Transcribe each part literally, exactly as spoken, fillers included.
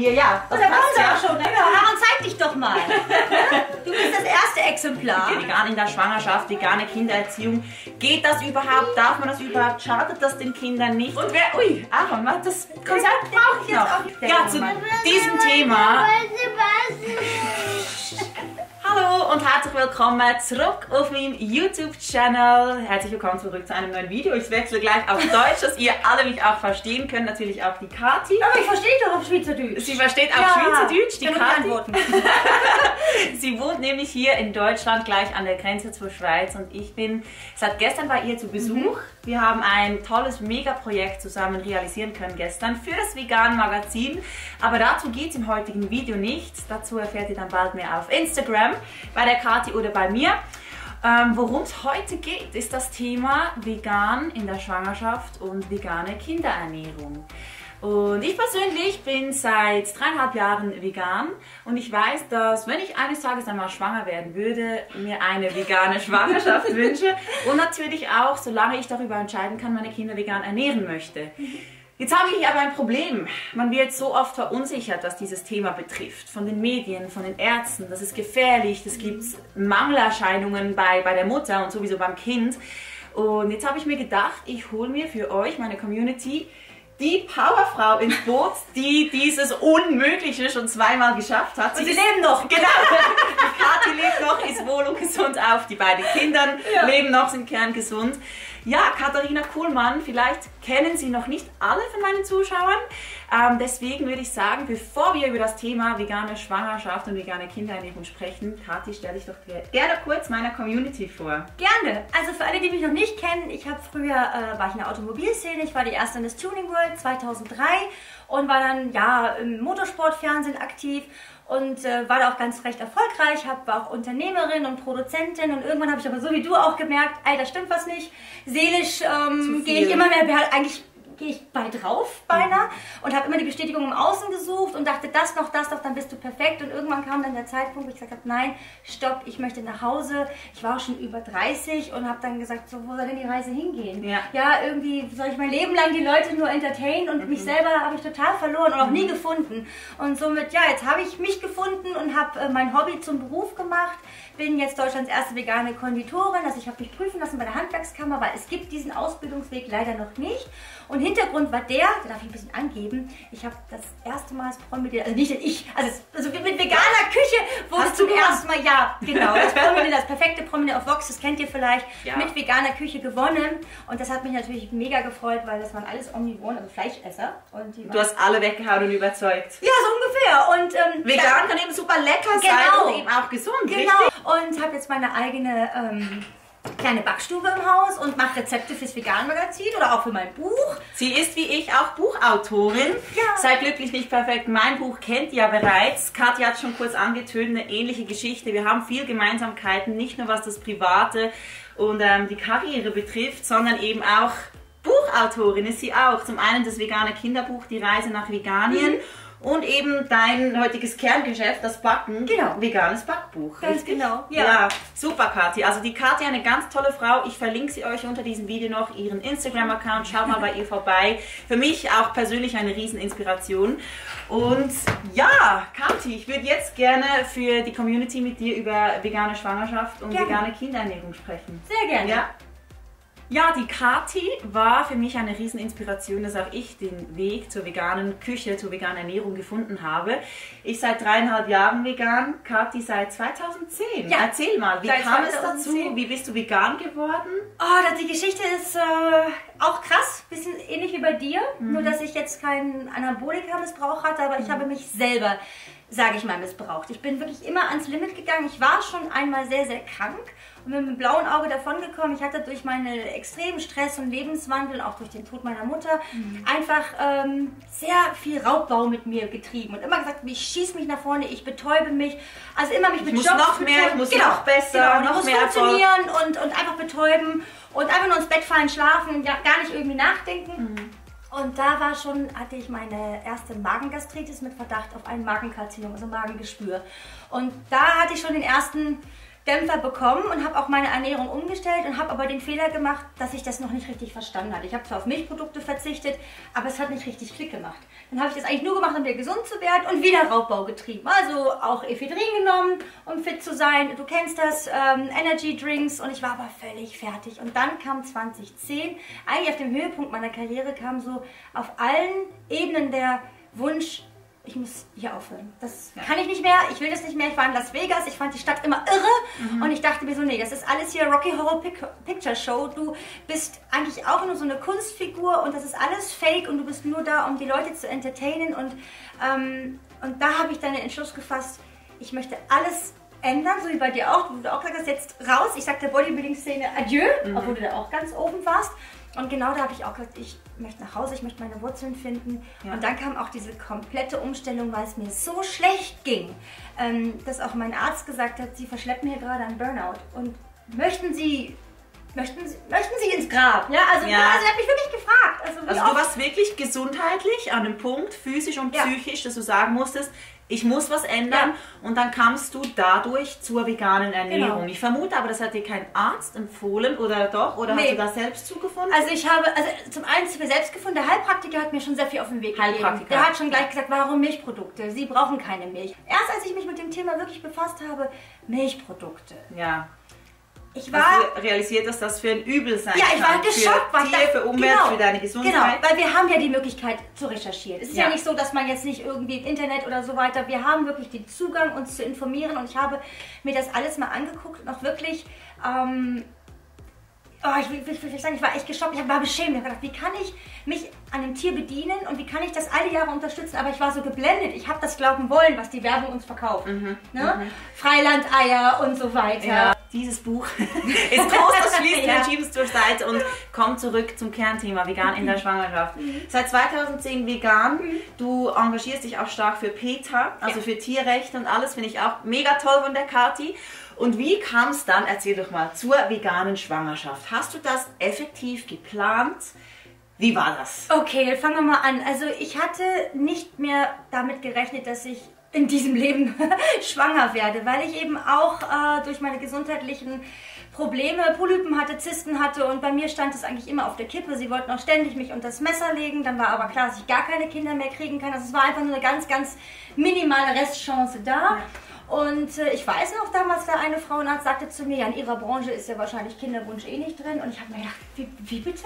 Hier, ja. Das oh, da passt ja auch schon. Ne? Aaron, zeig dich doch mal. Du bist das erste Exemplar. Gerade in der Schwangerschaft, vegane Kindererziehung. Geht das überhaupt? Darf man das überhaupt? Schadet das den Kindern nicht? Und wer... Ui, Aaron, das Konzept brauche ich noch. Ja, zu diesem Thema... Hallo und herzlich willkommen zurück auf meinem YouTube-Channel. Herzlich willkommen zurück zu einem neuen Video. Ich wechsle gleich auf Deutsch, dass ihr alle mich auch verstehen könnt. Natürlich auch die Kathi. Aber ich verstehe doch auf Schweizerdeutsch. Sie versteht auf ja, Schweizerdeutsch, die Kathi. Sie wohnt nämlich hier in Deutschland, gleich an der Grenze zur Schweiz. Und ich bin seit gestern bei ihr zu Besuch. Mhm. Wir haben ein tolles Mega-Projekt zusammen realisieren können gestern für das Veganmagazin. Aber dazu geht es im heutigen Video nicht. Dazu erfährt ihr dann bald mehr auf Instagram, bei der Kathi oder bei mir. Ähm, worum es heute geht, ist das Thema vegan in der Schwangerschaft und vegane Kinderernährung. Und ich persönlich bin seit dreieinhalb Jahren vegan und ich weiß, dass wenn ich eines Tages einmal schwanger werden würde, mir eine vegane Schwangerschaft wünsche und natürlich auch, solange ich darüber entscheiden kann, meine Kinder vegan ernähren möchte. Jetzt habe ich aber ein Problem. Man wird so oft verunsichert, was dieses Thema betrifft. Von den Medien, von den Ärzten, das ist gefährlich, es gibt Mangelerscheinungen bei, bei der Mutter und sowieso beim Kind. Und jetzt habe ich mir gedacht, ich hole mir für euch, meine Community, die Powerfrau ins Boot, die dieses Unmögliche schon zweimal geschafft hat. Und sie, sie leben noch! Genau! Die Kathi lebt noch, ist wohl und gesund auf, die beiden Kinder ja. leben noch, sind kerngesund. Ja, Katharina Kuhlmann, vielleicht kennen Sie noch nicht alle von meinen Zuschauern. Ähm, deswegen würde ich sagen, bevor wir über das Thema vegane Schwangerschaft und vegane Kinderernährung sprechen, Kathi, stelle ich doch gerne kurz meiner Community vor. Gerne. Also für alle, die mich noch nicht kennen, ich habe früher, äh, war ich in der Automobilszene, ich war die erste in das Tuning World zweitausenddrei und war dann ja im Motorsportfernsehen aktiv. Und äh, war da auch ganz recht erfolgreich, hab, war auch Unternehmerin und Produzentin und irgendwann habe ich aber so wie du auch gemerkt, ey, da stimmt was nicht. Seelisch ähm, gehe ich immer mehr, eigentlich gehe ich bei drauf beinahe mhm. und habe immer die Bestätigung im Außen gesucht und dachte, das noch, das noch, dann bist du perfekt. Und irgendwann kam dann der Zeitpunkt, wo ich gesagt habe, nein, stopp, ich möchte nach Hause. Ich war auch schon über dreißig und habe dann gesagt, so, wo soll denn die Reise hingehen? Ja, ja, irgendwie soll ich mein Leben lang die Leute nur entertainen und mhm. mich selber habe ich total verloren und auch mhm. nie gefunden. Und somit, ja, jetzt habe ich mich gefunden und habe äh, mein Hobby zum Beruf gemacht. Bin jetzt Deutschlands erste vegane Konditorin, also ich habe mich prüfen lassen bei der Handwerkskammer, weil es gibt diesen Ausbildungsweg leider noch nicht. Und Hintergrund war der, da darf ich ein bisschen angeben, ich habe das erste Mal das Promi, also nicht ich, also, also mit veganer Küche, wo es zum ersten Mal, ja, genau, das Promi, das perfekte Promi auf Vox, das kennt ihr vielleicht, ja. mit veganer Küche gewonnen. Und das hat mich natürlich mega gefreut, weil das waren alles Omnivoren, also Fleischesser. Und die du hast alle weggehauen und überzeugt. Ja, so ungefähr. Und ähm, vegan kann eben super lecker genau. sein und eben auch gesund, genau. richtig? Und habe jetzt meine eigene ähm, kleine Backstube im Haus und mache Rezepte fürs Veganmagazin oder auch für mein Buch. Sie ist wie ich auch Buchautorin. Ja. Sei glücklich nicht perfekt. Mein Buch kennt ihr ja bereits. Kathi hat schon kurz angetönt, eine ähnliche Geschichte. Wir haben viele Gemeinsamkeiten, nicht nur was das Private und ähm, die Karriere betrifft, sondern eben auch Buchautorin ist sie auch. Zum einen das vegane Kinderbuch Die Reise nach Veganien. Mhm. Und eben dein heutiges Kerngeschäft, das Backen, genau. veganes Backbuch. Ganz richtig? Genau. Ja. ja, super Kathi. Also die Kathi, eine ganz tolle Frau. Ich verlinke sie euch unter diesem Video noch, ihren Instagram-Account. Schaut mal bei ihr vorbei. Für mich auch persönlich eine Rieseninspiration. Und ja, Kathi, ich würde jetzt gerne für die Community mit dir über vegane Schwangerschaft und gerne. vegane Kinderernährung sprechen. Sehr gerne. Ja. Ja, die Kathi war für mich eine Rieseninspiration, dass auch ich den Weg zur veganen Küche, zur veganen Ernährung gefunden habe. Ich seit dreieinhalb Jahren vegan, Kathi seit zweitausendzehn. Ja. Erzähl mal, wie kam es dazu? Wie bist du vegan geworden? Oh, die Geschichte ist äh, auch krass, bisschen ähnlich wie bei dir, mhm. nur dass ich jetzt keinen Anabolika-Missbrauch hatte, aber ich mhm. habe mich selber, sage ich mal, missbraucht. Ich bin wirklich immer ans Limit gegangen. Ich war schon einmal sehr, sehr krank und bin mit einem blauen Auge davongekommen. Ich hatte durch meinen extremen Stress und Lebenswandel, auch durch den Tod meiner Mutter, mhm. einfach ähm, sehr viel Raubbau mit mir getrieben und immer gesagt, ich schieß mich nach vorne, ich betäube mich, also immer mich ich mit muss Jobs noch mehr, betäuben. Ich muss genau, noch besser, genau. noch muss mehr funktionieren und, und einfach betäuben und einfach nur ins Bett fallen, schlafen, gar nicht irgendwie nachdenken. Mhm. Und da war schon, hatte ich meine erste Magengastritis mit Verdacht auf ein Magenkarzinom, also Magengeschwür. Und da hatte ich schon den ersten Dämpfer bekommen und habe auch meine Ernährung umgestellt und habe aber den Fehler gemacht, dass ich das noch nicht richtig verstanden hatte. Ich habe zwar auf Milchprodukte verzichtet, aber es hat nicht richtig Klick gemacht. Dann habe ich das eigentlich nur gemacht, um wieder gesund zu werden und wieder Raubbau getrieben. Also auch Ephedrin genommen, um fit zu sein. Du kennst das, ähm, Energy Drinks, und ich war aber völlig fertig. Und dann kam zwanzig zehn, eigentlich auf dem Höhepunkt meiner Karriere, kam so auf allen Ebenen der Wunsch, ich muss hier aufhören. Das ja. kann ich nicht mehr, ich will das nicht mehr. Ich war in Las Vegas, ich fand die Stadt immer irre mhm. und ich dachte mir so, nee, das ist alles hier Rocky Horror Picture Show. Du bist eigentlich auch nur so eine Kunstfigur und das ist alles fake und du bist nur da, um die Leute zu entertainen. Und, ähm, und da habe ich dann den Entschluss gefasst, ich möchte alles ändern, so wie bei dir auch. Du auch sagst, jetzt raus. Ich sag der Bodybuilding-Szene adieu, mhm. obwohl du da auch ganz oben warst. Und genau da habe ich auch gesagt, ich möchte nach Hause, ich möchte meine Wurzeln finden. Ja. Und dann kam auch diese komplette Umstellung, weil es mir so schlecht ging, ähm, dass auch mein Arzt gesagt hat, Sie verschleppen hier gerade einen Burnout. Und möchten Sie, möchten Sie, möchten Sie ins Grab? Ja, also, ja. also er hat mich wirklich gefragt. Also, also du warst wirklich gesundheitlich an einem Punkt, physisch und ja. psychisch, dass du sagen musstest, ich muss was ändern, ja. und dann kamst du dadurch zur veganen Ernährung. Genau. Ich vermute aber, das hat dir kein Arzt empfohlen, oder doch? Oder nee. Hast du das selbst zugefunden? Also ich habe, also zum einen zu mir selbst gefunden, der Heilpraktiker hat mir schon sehr viel auf den Weg gegeben. Der hat schon gleich gesagt, warum Milchprodukte? Sie brauchen keine Milch. Erst als ich mich mit dem Thema wirklich befasst habe, Milchprodukte. Ja. Ich war also realisiert, dass das für ein Übel sein kann. Ja, ich war geschockt. Für Tier, für Umwelt, genau, für deine Gesundheit. Genau, weil wir haben ja die Möglichkeit zu recherchieren. Es ist ja. ja nicht so, dass man jetzt nicht irgendwie im Internet oder so weiter, wir haben wirklich den Zugang, uns zu informieren, und ich habe mir das alles mal angeguckt und auch wirklich, ähm, oh, ich will vielleicht sagen, ich war echt geschockt, ich war beschämt. Ich habe gedacht, wie kann ich mich an dem Tier bedienen und wie kann ich das alle Jahre unterstützen? Aber ich war so geblendet, ich habe das glauben wollen, was die Werbung uns verkauft. Mhm. Ne? Mhm. Freilandeier und so weiter. Ja. Dieses Buch ist groß, das schließt ja. Schiebens zur Seite und kommt zurück zum Kernthema, vegan in der Schwangerschaft. Mhm. Seit zweitausendzehn vegan, mhm. du engagierst dich auch stark für PETA, also ja. für Tierrechte und alles, finde ich auch mega toll von der Kathi. Und wie kam es dann, erzähl doch mal, zur veganen Schwangerschaft? Hast du das effektiv geplant? Wie war das? Okay, dann fangen wir mal an. Also ich hatte nicht mehr damit gerechnet, dass ich in diesem Leben schwanger werde, weil ich eben auch äh, durch meine gesundheitlichen Probleme, Polypen hatte, Zysten hatte, und bei mir stand es eigentlich immer auf der Kippe. Sie wollten auch ständig mich unter das Messer legen, dann war aber klar, dass ich gar keine Kinder mehr kriegen kann. Also es war einfach nur eine ganz, ganz minimale Restchance da. Und äh, ich weiß noch, damals da eine Frauenarzt sagte zu mir, ja, in ihrer Branche ist ja wahrscheinlich Kinderwunsch eh nicht drin, und ich habe mir gedacht, wie, wie bitte?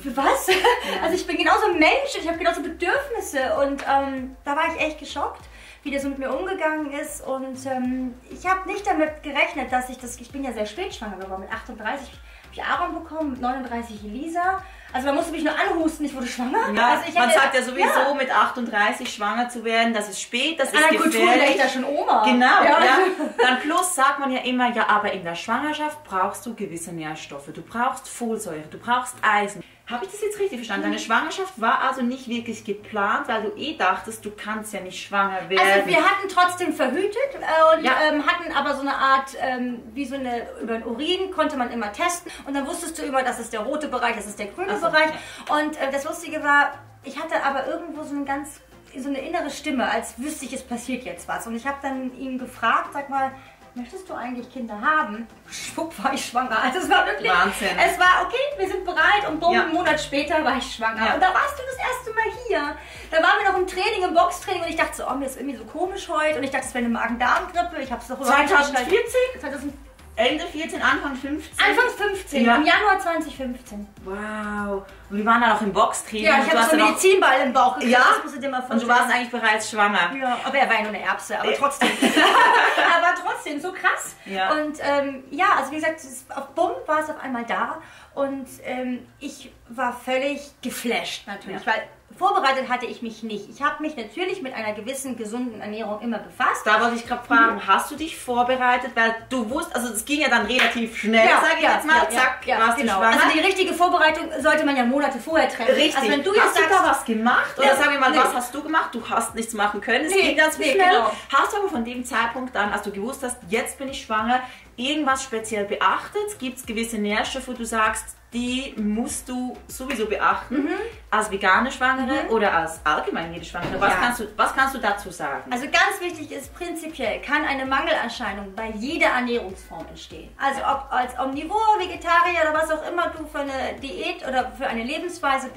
Für was? Ja. Also ich bin genauso Mensch, ich habe genauso Bedürfnisse, und ähm, da war ich echt geschockt, wie der so mit mir umgegangen ist, und ähm, ich habe nicht damit gerechnet, dass ich das, ich bin ja sehr spät schwanger geworden, mit achtunddreißig habe ich Aaron bekommen, mit neununddreißig Elisa, also man musste mich nur anhusten, ich wurde schwanger. Ja, also ich man hätte, sagt ja sowieso, ja. mit achtunddreißig schwanger zu werden, das ist spät, das ist gefährlich. In der Kultur wäre ich da schon Oma. Genau, ja. ja. Dann plus sagt man ja immer, ja, aber in der Schwangerschaft brauchst du gewisse Nährstoffe, du brauchst Folsäure, du brauchst Eisen. Habe ich das jetzt richtig verstanden? Deine Schwangerschaft war also nicht wirklich geplant, weil du eh dachtest, du kannst ja nicht schwanger werden. Also wir hatten trotzdem verhütet äh, und ja. ähm, hatten aber so eine Art, ähm, wie so eine, über den Urin konnte man immer testen, und dann wusstest du immer, das ist der rote Bereich, das ist der grüne so, Bereich. Ja. Und äh, das Lustige war, ich hatte aber irgendwo so eine ganz, so eine innere Stimme, als wüsste ich, es passiert jetzt was. Und ich habe dann ihn gefragt, sag mal, möchtest du eigentlich Kinder haben? Schwupp, war ich schwanger. Also es war wirklich, Wahnsinn. Es war, okay, wir sind bereit, und boom, ja. einen Monat später war ich schwanger. Ja. Und da warst du das erste Mal hier. Da waren wir noch im Training, im Boxtraining, und ich dachte so, oh, mir ist irgendwie so komisch heute. Und ich dachte, es wäre eine Magen-Darm-Grippe. Ich habe es doch zwanzig vierzehn? Ende vierzehn, Anfang fünfzehn? Anfang fünfzehn, ja. im Januar zwanzig fünfzehn. Wow. Und wir waren dann auch im Boxtraining. Ja, ich habe so einen Medizinball im Bauch gekriegt. Ja? Das musst du dir mal vorstellen. Und du warst eigentlich bereits schwanger. Ja, aber er war ja nur eine Erbse, aber trotzdem. aber trotzdem, so krass. Ja. Und ähm, ja, also wie gesagt, auf Bump war es auf einmal da. Und ähm, ich war völlig geflasht natürlich, ja. weil vorbereitet hatte ich mich nicht. Ich habe mich natürlich mit einer gewissen gesunden Ernährung immer befasst. Da wollte ich gerade fragen, mhm. hast du dich vorbereitet? Weil du wusstest, also es ging ja dann relativ schnell, ja, sag ich ja, jetzt mal, ja, zack, ja, warst genau. du schwanger. Also die richtige Vorbereitung sollte man ja Monate vorher treffen. Richtig. Also wenn du jetzt hast sagst, du da was gemacht? Oder ja, sagen wir mal, nee. was hast du gemacht? Du hast nichts machen können, es nee, ging ganz nee, schnell. Genau. Hast du aber von dem Zeitpunkt an, als du gewusst hast, jetzt bin ich schwanger, irgendwas speziell beachtet? Gibt es gewisse Nährstoffe, wo du sagst, die musst du sowieso beachten, mhm. als vegane Schwangere mhm. oder als allgemein jede Schwangere, was, ja. kannst du, was kannst du dazu sagen? Also ganz wichtig ist, prinzipiell kann eine Mangelerscheinung bei jeder Ernährungsform entstehen. Also ob als Omnivore, Vegetarier oder was auch immer du für eine Diät oder für eine Lebensweise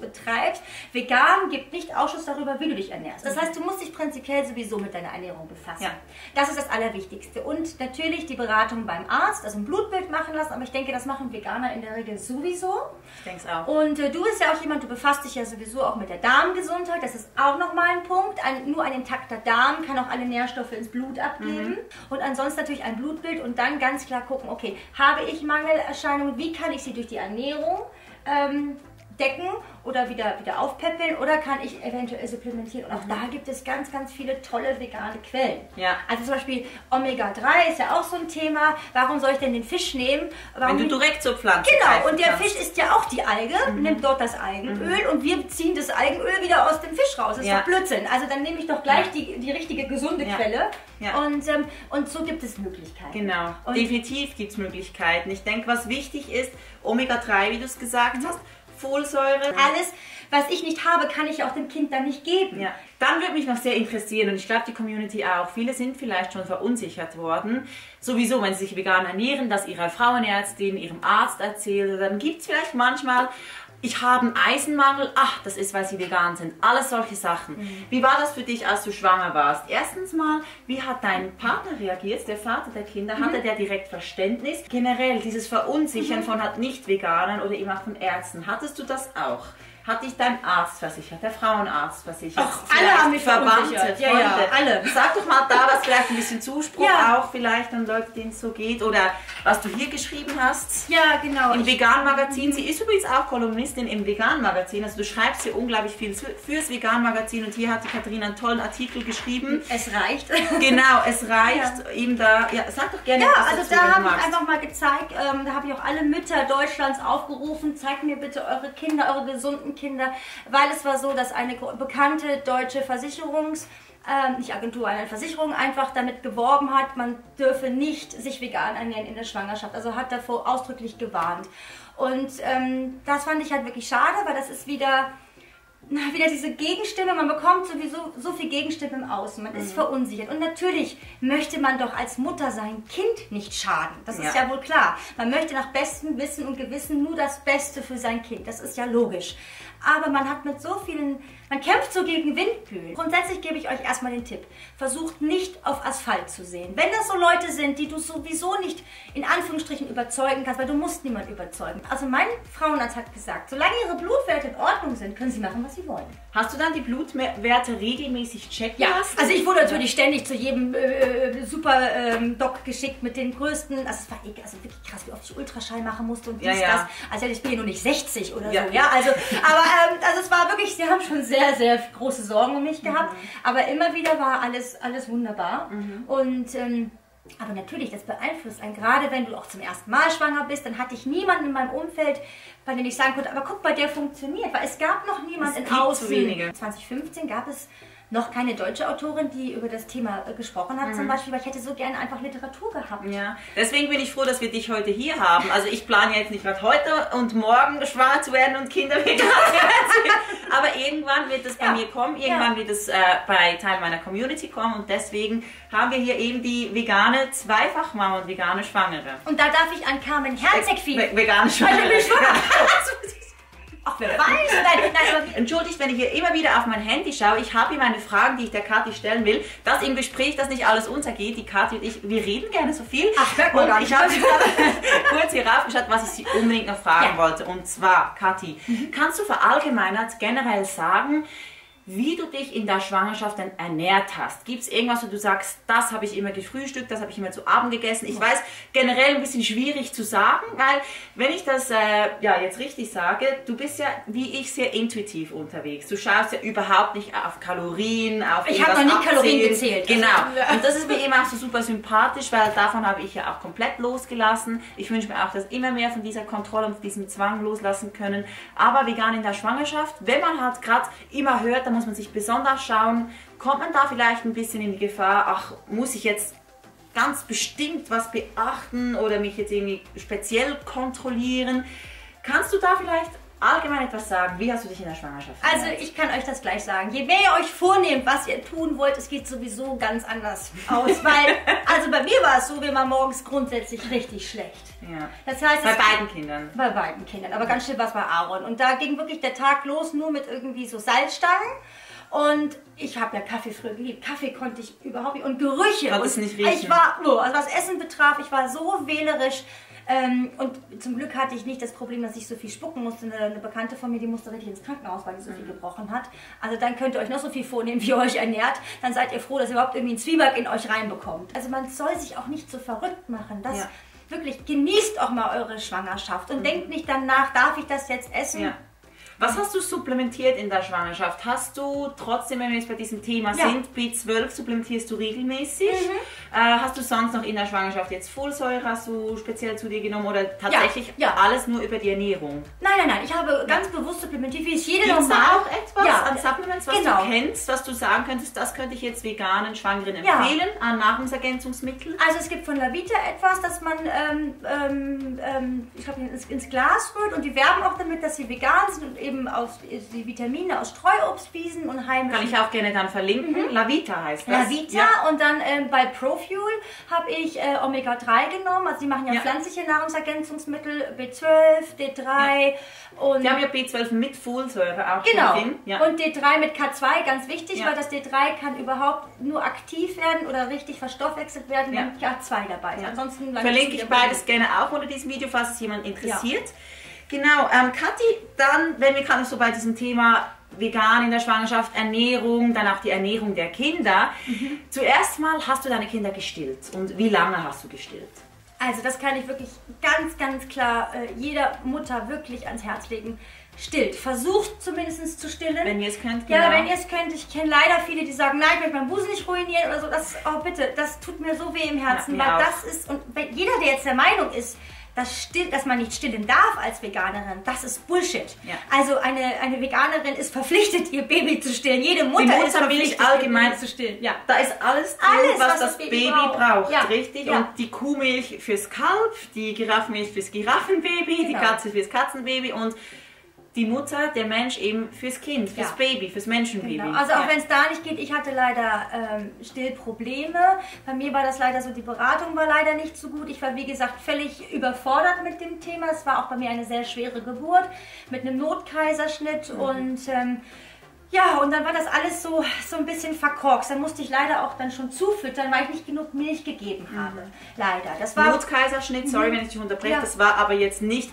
betreibst, vegan gibt nicht Ausschuss darüber, wie du dich ernährst. Das heißt, du musst dich prinzipiell sowieso mit deiner Ernährung befassen. Ja. Das ist das Allerwichtigste. Und natürlich die Beratung beim Arzt, also ein Blutbild machen lassen, aber ich denke, das machen Veganer in der Regel sowieso. Ich denke es auch. Und äh, du bist ja auch jemand, du befasst dich ja sowieso auch mit der Darmgesundheit, das ist auch nochmal ein Punkt. Ein, nur ein intakter Darm kann auch alle Nährstoffe ins Blut abgeben. Mhm. Und ansonsten natürlich ein Blutbild und dann ganz klar gucken, okay, habe ich Mangelerscheinungen, wie kann ich sie durch die Ernährung ähm, decken oder wieder, wieder aufpäppeln oder kann ich eventuell supplementieren. Und auch mhm. da gibt es ganz, ganz viele tolle vegane Quellen. Ja. Also zum Beispiel Omega drei ist ja auch so ein Thema. Warum soll ich denn den Fisch nehmen? Warum Wenn du direkt zur Pflanze Genau, und der kannst. Fisch isst ja auch die Alge, mhm. nimmt dort das Algenöl mhm. und wir ziehen das Algenöl wieder aus dem Fisch raus. Das ja. ist doch Blödsinn. Also dann nehme ich doch gleich ja. die, die richtige, gesunde ja. Quelle. Ja. Und, ähm, und so gibt es Möglichkeiten. Genau, und definitiv gibt es Möglichkeiten. Ich denke, was wichtig ist, Omega drei, wie du es gesagt mhm. hast, Folsäure. Alles, was ich nicht habe, kann ich auch dem Kind dann nicht geben. Ja. Dann würde mich noch sehr interessieren, und ich glaube die Community auch, viele sind vielleicht schon verunsichert worden, sowieso, wenn sie sich vegan ernähren, dass ihrer Frauenärztin, ihrem Arzt erzählt, dann gibt es vielleicht manchmal, ich habe einen Eisenmangel, ach, das ist, weil sie vegan sind. Alles solche Sachen. Mhm. Wie war das für dich, als du schwanger warst? Erstens mal, wie hat dein Partner reagiert, der Vater der Kinder? Mhm. Hatte der direkt Verständnis? Generell, dieses Verunsichern mhm. von Nicht-Veganern oder eben auch von Ärzten, hattest du das auch? Hat dich dein Arzt versichert, der Frauenarzt versichert? Ach, alle haben mich verunsichert. Ja, ja, alle. Sag doch mal da, was vielleicht ein bisschen Zuspruch ja. auch vielleicht an Leute, denen es so geht. Oder was du hier geschrieben hast. Ja, genau. Im Veganmagazin. Sie ist übrigens auch Kolumnistin im Veganmagazin. Also du schreibst hier unglaublich viel fürs Veganmagazin. Und hier hat die Katharina einen tollen Artikel geschrieben. Es reicht. Genau, es reicht. Ja. Eben da, ja, sag doch gerne, ja, was also du da habe ich einfach mal gezeigt, ähm, da habe ich auch alle Mütter Deutschlands aufgerufen, zeigt mir bitte eure Kinder, eure gesunden Kinder, weil es war so, dass eine bekannte deutsche Versicherungs, äh, nicht Agentur, eine Versicherung einfach damit geworben hat, man dürfe nicht sich vegan ernähren in der Schwangerschaft, also hat davor ausdrücklich gewarnt. Und ähm, das fand ich halt wirklich schade, weil das ist wieder... wieder diese Gegenstimme, man bekommt sowieso so viel Gegenstimme im Außen, man mhm. ist verunsichert und natürlich möchte man doch als Mutter sein Kind nicht schaden, das ja. ist ja wohl klar. Man möchte nach bestem Wissen und Gewissen nur das Beste für sein Kind, das ist ja logisch. Aber man hat mit so vielen, man kämpft so gegen Windmühlen. Grundsätzlich gebe ich euch erstmal den Tipp, versucht nicht auf Asphalt zu sehen. Wenn das so Leute sind, die du sowieso nicht in Anführungsstrichen überzeugen kannst, weil du musst niemanden überzeugen. Also mein Frauenarzt hat gesagt, solange ihre Blutwerte in Ordnung sind, können sie machen, was sie wollen. Hast du dann die Blutwerte regelmäßig checken lassen? Ja, also ich wurde natürlich ständig zu jedem äh, super ähm, Doc geschickt mit den größten, also es war egal, also wirklich krass, wie oft ich Ultraschall machen musste und dies, ja, ja. das. Also ich bin ja nur nicht sechzig oder ja. so, ja, also, aber also es war wirklich, sie haben schon sehr, sehr große Sorgen um mich gehabt, mhm. aber immer wieder war alles, alles wunderbar. Mhm. Und, ähm, aber natürlich, das beeinflusst einen, gerade wenn du auch zum ersten Mal schwanger bist, dann hatte ich niemanden in meinem Umfeld, bei dem ich sagen konnte, aber guck mal, der funktioniert, weil es gab noch niemanden in Außen. zwanzig fünfzehn gab es noch keine deutsche Autorin, die über das Thema gesprochen hat, mhm. zum Beispiel, weil ich hätte so gerne einfach Literatur gehabt. Ja, deswegen bin ich froh, dass wir dich heute hier haben. Also ich plane jetzt nicht gerade heute und morgen schwanger zu werden und Kinder vegan zu werden. Aber irgendwann wird es bei ja. mir kommen, irgendwann ja. wird es äh, bei Teil meiner Community kommen und deswegen haben wir hier eben die vegane Zweifachmama und vegane Schwangere. Und da darf ich an Carmen Herzegfien. Ve vegane Schwangere. Ach, wer weiß. Nein, nein, entschuldigt, wenn ich hier immer wieder auf mein Handy schaue. Ich habe hier meine Fragen, die ich der Kathi stellen will. Das im Gespräch, dass nicht alles untergeht. Die Kathi und ich, wir reden gerne so viel. Ach, merkt man gar nicht. Ich habe kurz hier raufgeschaut, was ich sie unbedingt noch fragen ja. wollte. Und zwar, Kathi, mhm. kannst du verallgemeinert generell sagen, wie du dich in der Schwangerschaft dann ernährt hast? Gibt es irgendwas, wo du sagst, das habe ich immer gefrühstückt, das habe ich immer zu Abend gegessen? Ich weiß, generell ein bisschen schwierig zu sagen, weil, wenn ich das äh, ja, jetzt richtig sage, du bist ja, wie ich, sehr intuitiv unterwegs. Du schaust ja überhaupt nicht auf Kalorien, auf Ich habe noch nie absehen. Kalorien gezählt. Genau. Und das ist mir eben auch so super sympathisch, weil davon habe ich ja auch komplett losgelassen. Ich wünsche mir auch, dass immer mehr von dieser Kontrolle und diesem Zwang loslassen können. Aber vegan in der Schwangerschaft, wenn man halt gerade immer hört, muss man sich besonders schauen, kommt man da vielleicht ein bisschen in die Gefahr, ach, muss ich jetzt ganz bestimmt was beachten oder mich jetzt irgendwie speziell kontrollieren? Kannst du da vielleicht allgemein etwas sagen? Wie hast du dich in der Schwangerschaft verändert? Also ich kann euch das gleich sagen. Je mehr ihr euch vornehmt, was ihr tun wollt, es geht sowieso ganz anders aus. Weil, also bei mir war es so, wir waren morgens grundsätzlich richtig schlecht. Ja. Das heißt, bei beiden Kindern. Bei beiden Kindern, aber ganz schön was bei Aaron. Und da ging wirklich der Tag los, nur mit irgendwie so Salzstangen. Und ich habe ja Kaffee früher geliebt. Kaffee konnte ich überhaupt nicht. Und Gerüche. Das ist nicht riechen. Ich war, also was Essen betraf, ich war so wählerisch. Ähm, und zum Glück hatte ich nicht das Problem, dass ich so viel spucken musste. Eine, eine Bekannte von mir, die musste richtig ins Krankenhaus, weil die so viel gebrochen hat. Also dann könnt ihr euch noch so viel vornehmen, wie ihr euch ernährt. Dann seid ihr froh, dass ihr überhaupt irgendwie einen Zwieback in euch reinbekommt. Also man soll sich auch nicht so verrückt machen. Das ja. Wirklich, genießt auch mal eure Schwangerschaft und mhm. denkt nicht danach, darf ich das jetzt essen? Ja. Was hast du supplementiert in der Schwangerschaft? Hast du trotzdem, wenn wir jetzt bei diesem Thema ja. sind, B zwölf supplementierst du regelmäßig? Mhm. Äh, hast du sonst noch in der Schwangerschaft jetzt Folsäure, hast du speziell zu dir genommen oder tatsächlich ja. Ja. alles nur über die Ernährung? Nein, nein, nein. Ich habe ganz ja. bewusst supplementiert, wie es jede normal. Gibt es auch etwas ja. an Supplements, was genau. du kennst, was du sagen könntest, das könnte ich jetzt veganen Schwangeren ja. empfehlen an Nahrungsergänzungsmitteln? Also es gibt von La Vita etwas, dass man ähm, ähm, ähm, ich glaub, ins, ins Glas rührt und die werben auch damit, dass sie vegan sind und eben auf die Vitamine aus Streuobstwiesen und heimischen. Kann ich auch gerne dann verlinken. Mhm. La Vita heißt das. La Vita ja. und dann ähm, bei ProFuel habe ich äh, Omega drei genommen. Also die machen ja, ja. pflanzliche Nahrungsergänzungsmittel, B zwölf, D drei ja. und... Die haben ja B zwölf mit Folsäure auch. Genau. Ja. Und D drei mit K zwei, ganz wichtig, ja. weil das D drei kann überhaupt nur aktiv werden oder richtig verstoffwechselt werden, ja. wenn K zwei dabei ist. Ja. Ansonsten verlinke ich beides gerne auch unter diesem Video, falls es jemand interessiert. Ja. Genau, ähm, Kathi, dann, wenn wir gerade so bei diesem Thema vegan in der Schwangerschaft, Ernährung, dann auch die Ernährung der Kinder. Mhm. Zuerst mal, hast du deine Kinder gestillt und wie lange hast du gestillt? Also das kann ich wirklich ganz, ganz klar äh, jeder Mutter wirklich ans Herz legen. Stillt. Versucht zumindest zu stillen. Wenn ihr es könnt, genau. Ja, wenn ihr es könnt. Ich kenne leider viele, die sagen, nein, ich möchte meinen Busen nicht ruinieren oder so. Das, oh bitte, das tut mir so weh im Herzen, ja, weil auch. Das ist, und wenn jeder, der jetzt der Meinung ist, Das still, dass man nicht stillen darf als Veganerin, das ist Bullshit. Ja. Also eine, eine Veganerin ist verpflichtet, ihr Baby zu stillen. Jede Mutter, Mutter ist verpflichtet, allgemein zu stillen. Ja. Da ist alles drin, alles, was, was das Baby, Baby braucht. braucht. Ja. Richtig? Ja. Und die Kuhmilch fürs Kalb, die Giraffenmilch fürs Giraffenbaby, genau. die Katze fürs Katzenbaby und die Mutter, der Mensch eben fürs Kind, fürs ja. Baby, fürs Menschenbaby. Genau. Also auch ja. wenn es da nicht geht, ich hatte leider ähm, Stillprobleme. Bei mir war das leider so, die Beratung war leider nicht so gut. Ich war wie gesagt völlig überfordert mit dem Thema. Es war auch bei mir eine sehr schwere Geburt mit einem Notkaiserschnitt mhm. und ähm, ja, und dann war das alles so, so ein bisschen verkorkst. Dann musste ich leider auch dann schon zufüttern, weil ich nicht genug Milch gegeben habe. Mhm. Leider. Das war Notkaiserschnitt, sorry, mhm. wenn ich dich unterbreche, ja. das war aber jetzt nicht...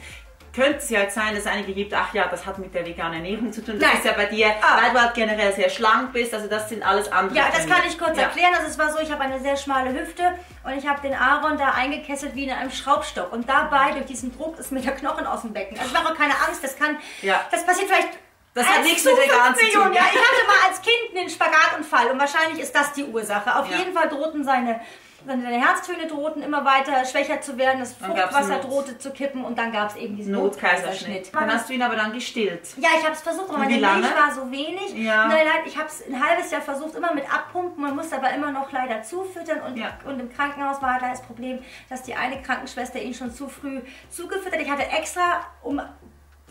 Könnte es ja jetzt sein, dass einige gibt, ach ja, das hat mit der veganen Ernährung zu tun. Das Nein. ist ja bei dir, ah. weil du halt generell sehr schlank bist, also das sind alles andere. Ja, das kann ich kurz ja. erklären. Also es war so, ich habe eine sehr schmale Hüfte und ich habe den Aaron da eingekesselt wie in einem Schraubstock. Und dabei, durch diesen Druck, ist mir der Knochen aus dem Becken. Also ich mache auch keine Angst, das kann, ja. das passiert vielleicht... Das hat nichts mit vegan zu tun. Ja, ich hatte mal als Kind einen Spagatunfall und wahrscheinlich ist das die Ursache. Auf ja. jeden Fall drohten seine... Seine Herztöne drohten immer weiter schwächer zu werden, das Fruchtwasser drohte zu kippen und dann gab es eben diesen Notkaiserschnitt. Dann hast du ihn aber dann gestillt. Ja, ich habe es versucht, aber meine Milch war so wenig. Ja. Nein, nein, ich habe es ein halbes Jahr versucht, immer mit abpumpen, man musste aber immer noch leider zufüttern und, ja. und im Krankenhaus war halt das Problem, dass die eine Krankenschwester ihn schon zu früh zugefüttert. Ich hatte extra, um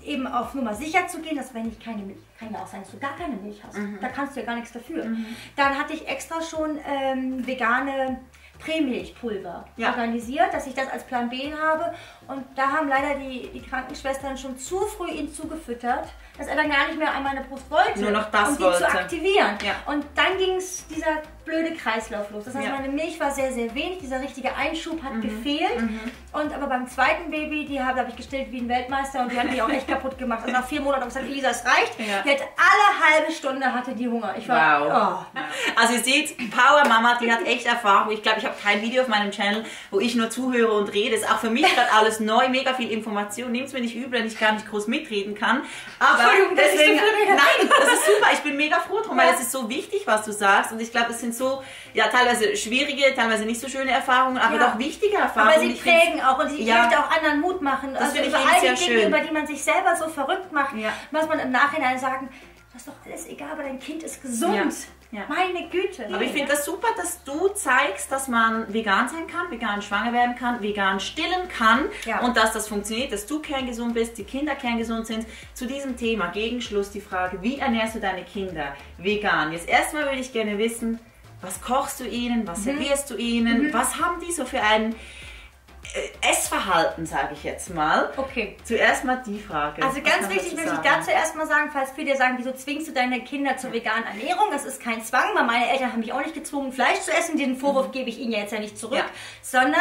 eben auf Nummer sicher zu gehen, dass wenn ich keine Milch, kann ja auch sein, dass du gar keine Milch hast, mhm. da kannst du ja gar nichts dafür. Mhm. Dann hatte ich extra schon ähm, vegane Prämilchpulver ja. organisiert, dass ich das als Plan B habe und da haben leider die, die Krankenschwestern schon zu früh ihn zugefüttert, dass er dann gar nicht mehr an meine Brust wollte, Nur noch das um die wollte. zu aktivieren. Ja. Und dann ging es dieser blöde Kreislauf los. Das heißt, ja. meine Milch war sehr, sehr wenig, dieser richtige Einschub hat mhm. gefehlt. Mhm. Und aber beim zweiten Baby, die habe hab ich gestillt wie ein Weltmeister und die hat mich auch echt kaputt gemacht. Also nach vier Monaten habe ich gesagt, Elisa, es reicht. Ja. Die hat alle halbe Stunde hatte die Hunger. Ich war, wow. oh. Also ihr seht, Power Mama, die hat echt Erfahrung. Ich glaube, ich habe kein Video auf meinem Channel, wo ich nur zuhöre und rede. Ist auch für mich gerade alles neu, mega viel Information. Nehmt es mir nicht übel, wenn ich gar nicht groß mitreden kann. Aber Entschuldigung, deswegen, nein, das ist super. Ich bin mega froh drum, ja. weil es ist so wichtig, was du sagst. Und ich glaube, es sind so, ja, teilweise schwierige, teilweise nicht so schöne Erfahrungen, aber ja. doch wichtige Erfahrungen. Aber sie prägen auch und ich ja. möchte auch anderen Mut machen. Das also über all die Dinge, schön. über die man sich selber so verrückt macht, ja. muss man im Nachhinein sagen, das ist doch alles egal, aber dein Kind ist gesund. Ja. Ja. Meine Güte. Aber ich finde das super, dass du zeigst, dass man vegan sein kann, vegan schwanger werden kann, vegan stillen kann, ja, und dass das funktioniert, dass du kerngesund bist, die Kinder kerngesund sind. Zu diesem Thema gegen Schluss die Frage, wie ernährst du deine Kinder vegan? Jetzt erstmal würde ich gerne wissen, was kochst du ihnen, was servierst mhm. du ihnen, mhm. was haben die so für einen... Essverhalten, sage ich jetzt mal. Okay. Zuerst mal die Frage. Also ganz wichtig möchte ich dazu erstmal sagen, falls viele sagen, wieso zwingst du deine Kinder zur veganen Ernährung? Das ist kein Zwang, weil meine Eltern haben mich auch nicht gezwungen, Fleisch zu essen. Diesen Vorwurf gebe ich ihnen ja jetzt ja nicht zurück, ja, sondern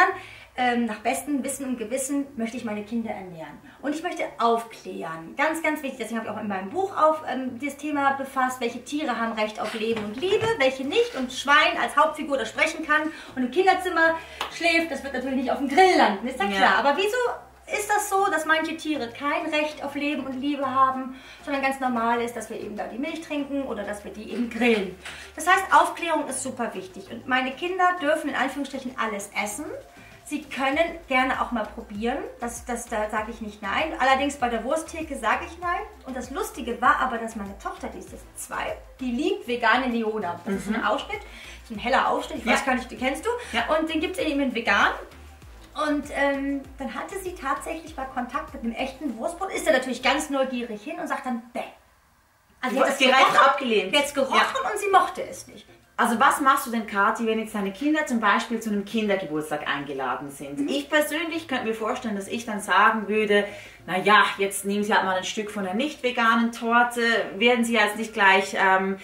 ähm, nach bestem Wissen und Gewissen möchte ich meine Kinder ernähren. Und ich möchte aufklären. Ganz, ganz wichtig. Deswegen habe ich auch in meinem Buch auf ähm, das Thema befasst, welche Tiere haben Recht auf Leben und Liebe, welche nicht. Und Schwein als Hauptfigur, das sprechen kann und im Kinderzimmer schläft, das wird natürlich nicht auf dem Grill landen, ist ja klar. Aber wieso ist das so, dass manche Tiere kein Recht auf Leben und Liebe haben, sondern ganz normal ist, dass wir eben da die Milch trinken oder dass wir die eben grillen. Das heißt, Aufklärung ist super wichtig. Und meine Kinder dürfen in Anführungsstrichen alles essen. Sie können gerne auch mal probieren, das, das, da sage ich nicht nein. Allerdings bei der Wursttheke sage ich nein. Und das Lustige war aber, dass meine Tochter, die ist jetzt zwei, die liebt vegane Leona. Das mhm. ist ein Ausschnitt, so ein heller Ausschnitt, ich ja. weiß gar nicht, den kennst du. Ja. Und den gibt es eben in vegan. Und ähm, dann hatte sie tatsächlich mal Kontakt mit einem echten Wurstbrot, ist er natürlich ganz neugierig hin und sagt dann bäh. Also sie hat das direkt abgelehnt. Jetzt gerochen ja. und sie mochte es nicht. Also was machst du denn, Kathi, wenn jetzt deine Kinder zum Beispiel zu einem Kindergeburtstag eingeladen sind? Mhm. Ich persönlich könnte mir vorstellen, dass ich dann sagen würde, naja, jetzt nehmen Sie halt mal ein Stück von der nicht-veganen Torte, werden Sie jetzt nicht gleich ähm,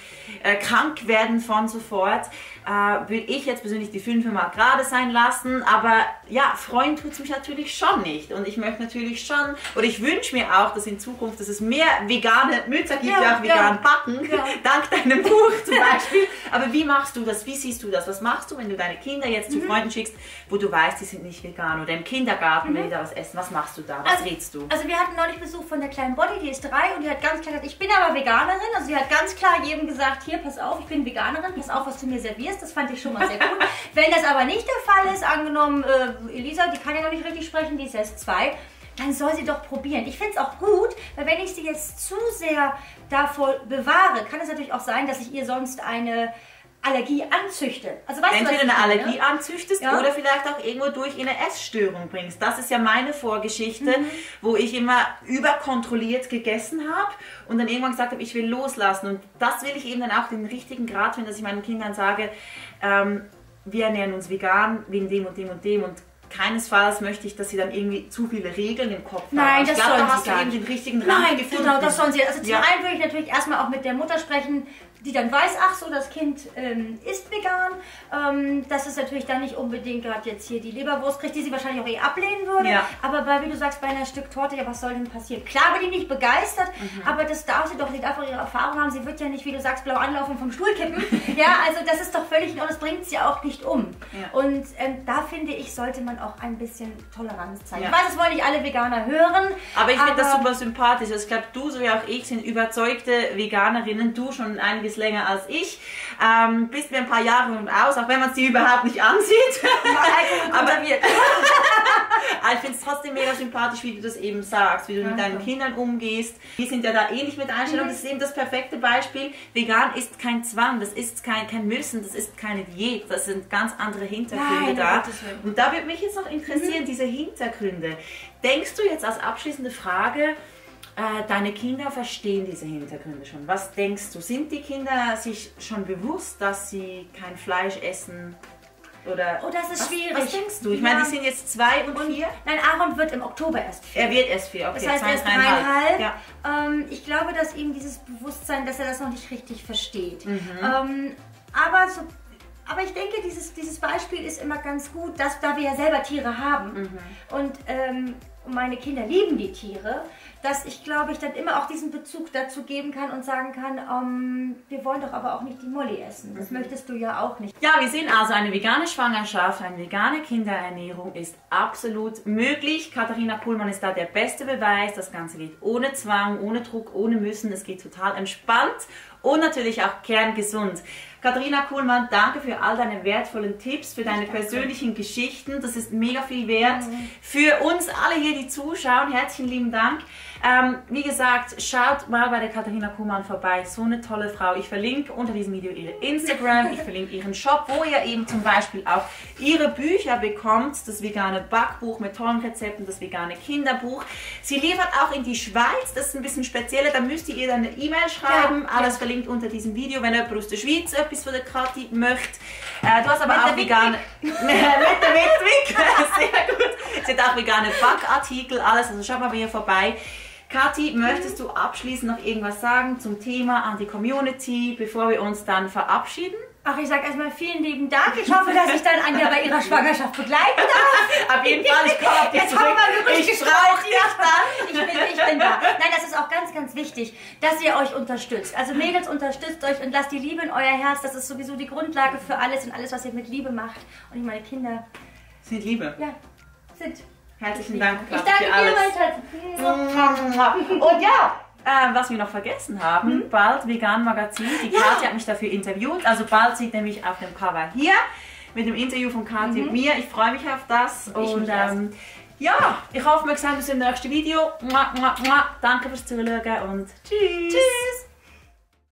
äh, krank werden von sofort. Äh, würde ich jetzt persönlich die Fünfe mal gerade sein lassen, aber ja, freuen tut es mich natürlich schon nicht. Und ich möchte natürlich schon, oder ich wünsche mir auch, dass in Zukunft, dass es mehr vegane Mütter gibt, ja, die auch vegan ja. backen, ja. dank deinem Buch zum Beispiel. Aber wie machst du das? Wie siehst du das? Was machst du, wenn du deine Kinder jetzt zu mhm. Freunden schickst, wo du weißt, die sind nicht vegan? Oder im Kindergarten, mhm. wenn die da was essen, was machst du da? Was also, redest du? Also wir hatten neulich Besuch von der kleinen Body, die ist drei und die hat ganz klar gesagt, ich bin aber Veganerin. Also sie hat ganz klar jedem gesagt, hier, pass auf, ich bin Veganerin, pass auf, was du mir servierst. Das fand ich schon mal sehr gut. Wenn das aber nicht der Fall ist, angenommen, äh, Elisa, die kann ja noch nicht richtig sprechen, die ist erst zwei, dann soll sie doch probieren. Ich finde es auch gut, weil wenn ich sie jetzt zu sehr davor bewahre, kann es natürlich auch sein, dass ich ihr sonst eine... Allergie anzüchte. Also, weißt Entweder du, was eine Allergie meine? anzüchtest ja. oder vielleicht auch irgendwo durch eine Essstörung bringst. Das ist ja meine Vorgeschichte, mhm. wo ich immer überkontrolliert gegessen habe und dann irgendwann gesagt habe, ich will loslassen. Und das will ich eben dann auch den richtigen Grad finden, dass ich meinen Kindern sage, ähm, wir ernähren uns vegan wegen dem und dem und dem und keinesfalls möchte ich, dass sie dann irgendwie zu viele Regeln im Kopf haben. Nein, das sollen sie gar nicht. Ich glaube, da hast du eben den richtigen Rahmen gefunden. Genau, das sollen sie. Also zum einen würde ich natürlich erstmal auch mit der Mutter sprechen, die dann weiß, ach so, das Kind ähm, ist vegan. Ähm, das ist natürlich dann nicht unbedingt gerade jetzt hier die Leberwurst kriegt, die sie wahrscheinlich auch eh ablehnen würde. Ja. Aber bei, wie du sagst, bei einer Stück Torte, ja, was soll denn passieren? Klar bin ich nicht begeistert, mhm. aber das darf sie doch, sie darf auch ihre Erfahrung haben. Sie wird ja nicht, wie du sagst, blau anlaufen vom Stuhl kippen. Ja, also das ist doch völlig in Ordnung, das bringt sie auch nicht um. Ja. Und ähm, da finde ich, sollte man auch ein bisschen Toleranz zeigen. Ja. Ich weiß, das wollen nicht alle Veganer hören. Aber ich finde das super sympathisch. Also ich glaube, du, so wie auch ich, sind überzeugte Veganerinnen. Du schon einiges länger als ich, ähm, bist mir ein paar Jahre aus, auch wenn man sie überhaupt nicht ansieht. Ja, aber wir. Ich finde es trotzdem mega sympathisch, wie du das eben sagst, wie du ja, mit deinen so. Kindern umgehst. Die sind ja da ähnlich mit Einstellung. Mhm. Das ist eben das perfekte Beispiel. Vegan ist kein Zwang, das ist kein, kein Müssen, das ist keine Diät. Das sind ganz andere Hintergründe Nein, da. Und da würde mich jetzt noch interessieren, mhm. diese Hintergründe. Denkst du jetzt als abschließende Frage, deine Kinder verstehen diese Hintergründe schon? Was denkst du? Sind die Kinder sich schon bewusst, dass sie kein Fleisch essen? Oder oh, das ist was, schwierig. Was denkst du? Ich ja. meine, die sind jetzt zwei und, und vier. Nein, Aaron wird im Oktober erst vier. Er wird erst vier, okay. Das heißt, er ist dreieinhalb. Ja. Ähm, ich glaube, dass ihm dieses Bewusstsein, dass er das noch nicht richtig versteht. Mhm. Ähm, aber so... Aber ich denke, dieses, dieses Beispiel ist immer ganz gut, dass, da wir ja selber Tiere haben mhm. und ähm, meine Kinder lieben die Tiere, dass ich, glaube ich, dann immer auch diesen Bezug dazu geben kann und sagen kann, ähm, wir wollen doch aber auch nicht die Molly essen. Das mhm. möchtest du ja auch nicht. Ja, wir sehen also, eine vegane Schwangerschaft, eine vegane Kinderernährung ist absolut möglich. Katharina Kuhlmann ist da der beste Beweis. Das Ganze geht ohne Zwang, ohne Druck, ohne Müssen. Es geht total entspannt und natürlich auch kerngesund. Katharina Kuhlmann, danke für all deine wertvollen Tipps, für deine persönlichen Geschichten. Das ist mega viel wert für uns alle hier, die zuschauen. Herzlichen lieben Dank. Ähm, wie gesagt, schaut mal bei der Katharina Kuhlmann vorbei. So eine tolle Frau. Ich verlinke unter diesem Video ihr Instagram, ich verlinke ihren Shop, wo ihr eben zum Beispiel auch ihre Bücher bekommt. Das vegane Backbuch mit tollen Rezepten, das vegane Kinderbuch. Sie liefert auch in die Schweiz. Das ist ein bisschen spezieller. Da müsst ihr ihr dann eine E-Mail schreiben. Ja, Alles ja. verlinkt unter diesem Video, wenn ihr aus der Schweiz etwas von der Kathi möchtet. Äh, du hast aber mit auch vegane... mit der Witwig. Sehr gut. Sie hat auch vegane Backartikel, alles. Also schaut mal bei ihr vorbei. Kathi, möchtest du abschließend noch irgendwas sagen zum Thema an die Community, bevor wir uns dann verabschieden? Ach, ich sage erstmal vielen lieben Dank. Ich hoffe, dass ich dann Anja bei ihrer Schwangerschaft begleiten darf. Auf jeden Fall, ich komme auf dich zurück. Jetzt haben wir wirklich gesprochen. Ich bin, ich bin da. Nein, das ist auch ganz, ganz wichtig, dass ihr euch unterstützt. Also Mädels, unterstützt euch und lasst die Liebe in euer Herz. Das ist sowieso die Grundlage für alles und alles, was ihr mit Liebe macht. Und ich meine, Kinder sind Liebe. Ja, sind. Herzlichen Dank, Katharina. Ich danke dir alles. Und ja. Ähm, was wir noch vergessen haben, hm? bald Veganmagazin. Die ja. Kathi hat mich dafür interviewt. Also bald sieht nämlich auf dem Cover hier mit dem Interview von Kathi mhm. und mir. Ich freue mich auf das. Ich und ähm, ja, ich hoffe, wir sehen uns im nächsten Video. Mua, mua, mua. Danke fürs Zuschauen und tschüss. Tschüss.